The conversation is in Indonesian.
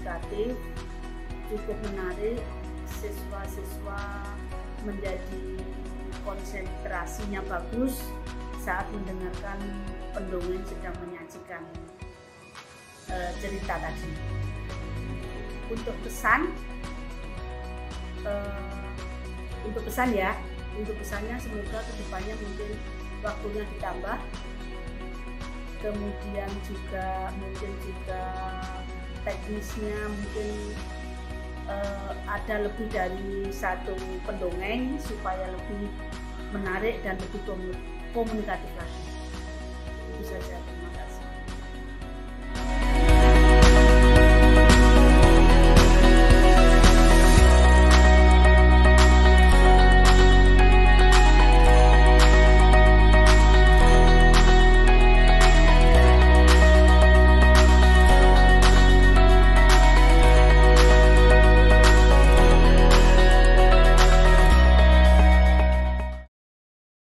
edukatif, cukup menarik, siswa-siswa menjadi konsentrasinya bagus saat mendengarkan pendongeng sedang menyajikan cerita tadi. Untuk pesan, untuk pesannya semoga kedepannya mungkin waktunya ditambah, kemudian juga mungkin juga teknisnya mungkin ada lebih dari satu pendongeng supaya lebih menarik dan lebih komunikatif lagi. Itu saja.